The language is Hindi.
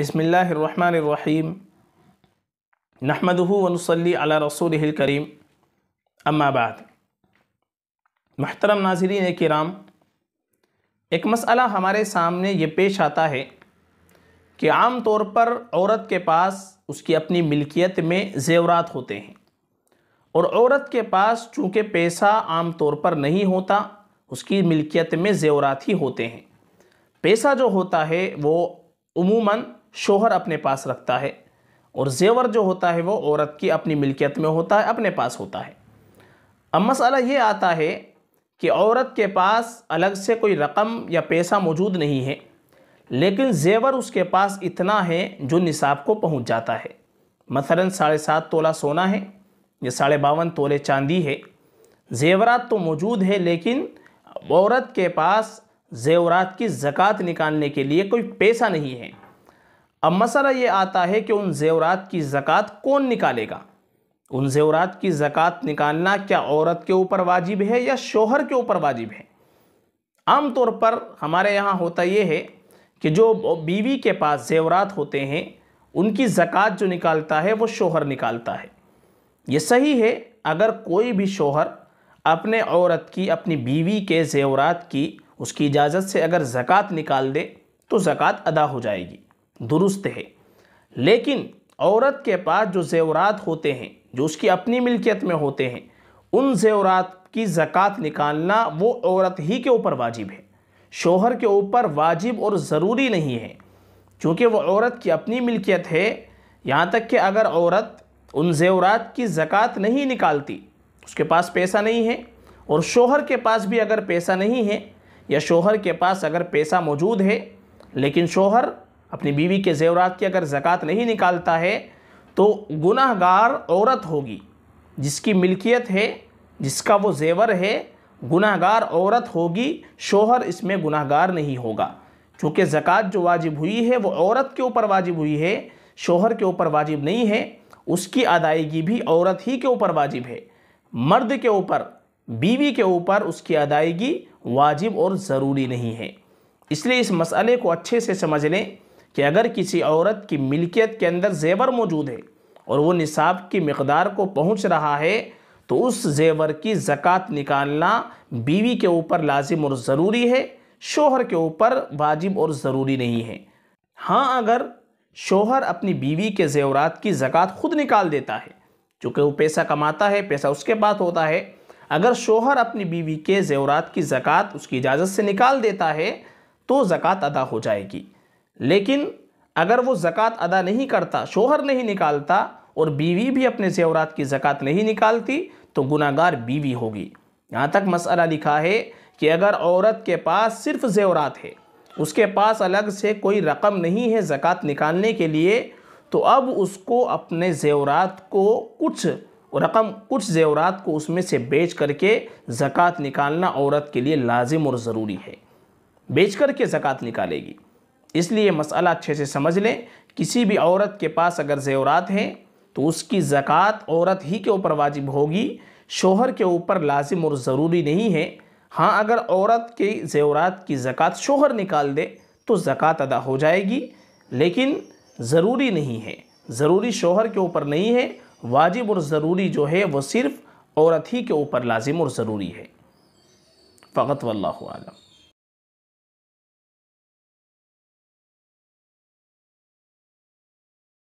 बिस्मिल्लाहिर्रहमानिर्रहीम नहमदुहु व नुसल्ली अला रसूलिहिल करीम अम्मा बाद। महतरम नाज़रीन किराम, एक मसला हमारे सामने ये पेश आता है कि आम तौर पर औरत के पास उसकी अपनी मिल्कियत में ज़ेवरात होते हैं और औरत के पास चूँकि पैसा आम तौर पर नहीं होता, उसकी मिल्कियत में ज़ेवरात ही होते हैं। पैसा जो होता है वो उमूमन शोहर अपने पास रखता है और ज़ेवर जो होता है वो औरत की अपनी मिल्कियत में होता है, अपने पास होता है। अब मसला ये आता है कि औरत के पास अलग से कोई रकम या पैसा मौजूद नहीं है, लेकिन ज़ेवर उसके पास इतना है जो निसाब को पहुंच जाता है। मसलन 7.5 तोला सोना है या 52.5 तोले चांदी है। ज़ेवरात तो मौजूद है, लेकिन औरत के पास ज़ेवरात की ज़कात निकालने के लिए कोई पैसा नहीं है। अब मसला ये आता है कि उन ज़ेवरात की ज़कात कौन निकालेगा? उन ज़ेवरात की ज़कात निकालना क्या औरत के ऊपर वाजिब है या शोहर के ऊपर वाजिब है? आम तौर पर हमारे यहाँ होता ये है कि जो बीवी के पास ज़ेवरात होते हैं उनकी ज़कात जो निकालता है वो शोहर निकालता है। ये सही है अगर कोई भी शोहर अपने औरत की, अपनी बीवी के ज़ेवरात की, उसकी इजाज़त से अगर ज़कात निकाल दे तो ज़कात अदा हो जाएगी, दुरुस्त है। लेकिन औरत के पास जो ज़ेवरात होते हैं जो उसकी अपनी मिल्कियत में होते हैं, उन ज़ेवरात की ज़कात निकालना वो औरत ही के ऊपर वाजिब है, शोहर के ऊपर वाजिब और ज़रूरी नहीं है, क्योंकि वो औरत की अपनी मिल्कियत है। यहाँ तक कि अगर औरत उन ज़ेवरात की ज़कात नहीं निकालती, उसके पास पैसा नहीं है, और शोहर के पास भी अगर पैसा नहीं है या शोहर के पास अगर पैसा मौजूद है लेकिन शोहर अपनी बीवी के ज़ेवरात की अगर ज़कात नहीं निकालता है, तो गुनाहगार औरत होगी जिसकी मिल्कियत है, जिसका वो ज़ेवर है, गुनाहगार औरत होगी। शोहर इसमें गुनाहगार नहीं होगा, क्योंकि ज़कात जो वाजिब हुई है वो औरत के ऊपर वाजिब हुई है, शोहर के ऊपर वाजिब नहीं है। उसकी अदायगी भी औरत ही के ऊपर वाजिब है, मर्द के ऊपर, बीवी के ऊपर उसकी अदायगी वाजिब और ज़रूरी नहीं है। इसलिए इस मसले को अच्छे से समझ लें कि अगर किसी औरत की मिल्कियत के अंदर ज़ेवर मौजूद है और वो निसाब की मकदार को पहुँच रहा है, तो उस ज़ेवर की ज़कात निकालना बीवी के ऊपर लाजिम और ज़रूरी है, शोहर के ऊपर वाजिब और ज़रूरी नहीं है। हाँ, अगर शोहर अपनी बीवी के ज़ेवरात की ज़कात खुद निकाल देता है, चूँकि वो पैसा कमाता है, पैसा उसके पास होता है, अगर शोहर अपनी बीवी के ज़ेवरात की ज़कात उसकी इजाज़त से निकाल देता है तो ज़कात अदा हो जाएगी। लेकिन अगर वो ज़कात अदा नहीं करता, शोहर नहीं निकालता और बीवी भी अपने ज़ेवरात की ज़कात नहीं निकालती, तो गुनाहगार बीवी होगी। यहाँ तक मसला लिखा है कि अगर औरत के पास सिर्फ ज़ेवरात है, उसके पास अलग से कोई रकम नहीं है ज़कात निकालने के लिए, तो अब उसको अपने ज़ेवरात को कुछ ज़ेवरात को उसमें से बेच करके ज़कात निकालना औरत के लिए लाजिम और ज़रूरी है, बेच करके ज़कात निकालेगी। इसलिए मसला अच्छे से समझ लें, किसी भी औरत के पास अगर ज़ेवरात हैं तो उसकी ज़कात औरत ही के ऊपर वाजिब होगी, शोहर के ऊपर लाजिम और ज़रूरी नहीं है। हाँ, अगर औरत के ज़ेवरात की ज़कात शोहर निकाल दे तो ज़कात अदा हो जाएगी, लेकिन ज़रूरी नहीं है, ज़रूरी शोहर के ऊपर नहीं है, वाजिब और ज़रूरी जो है वो सिर्फ़ औरत ही के ऊपर लाजिम और ज़रूरी है। फ़क़त वल्लाहु आलम।